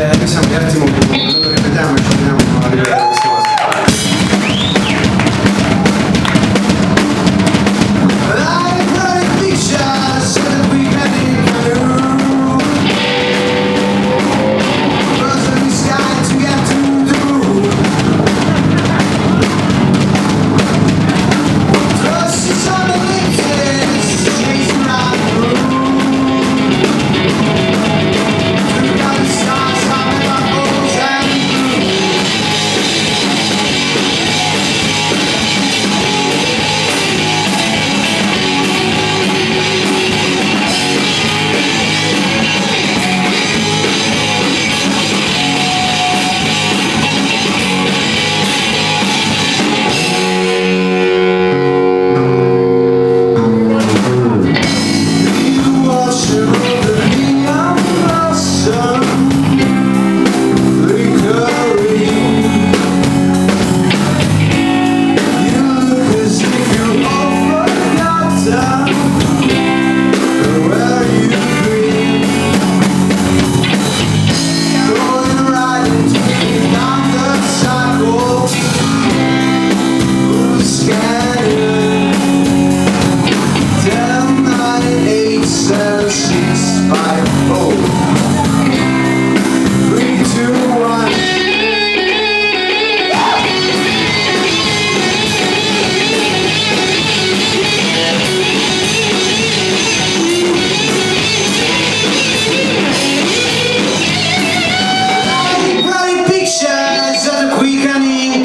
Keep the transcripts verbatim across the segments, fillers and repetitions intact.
eh, noi siamo gli arti movimenti, noi lo ripetiamo e torniamo a livello di queste cose.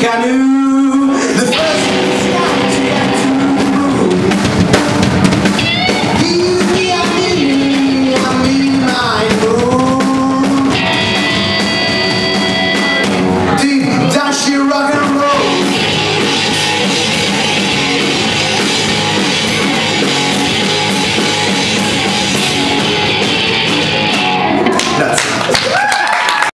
Can you?